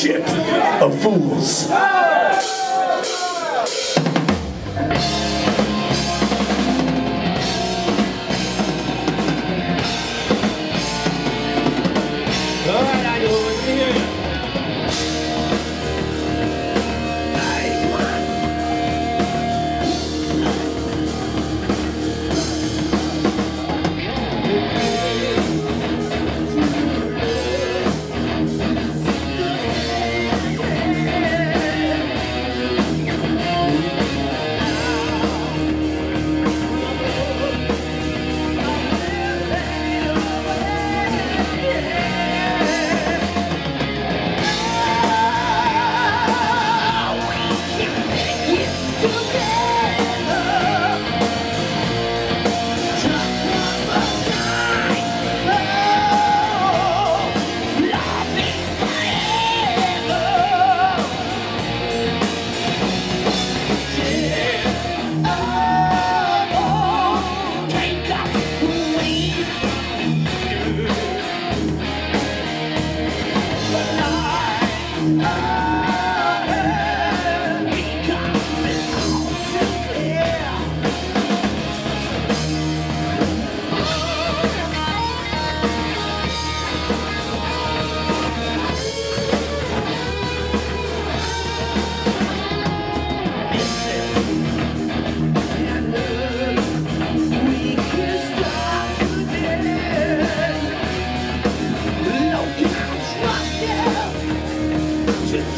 Ship of Fools.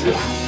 Yeah.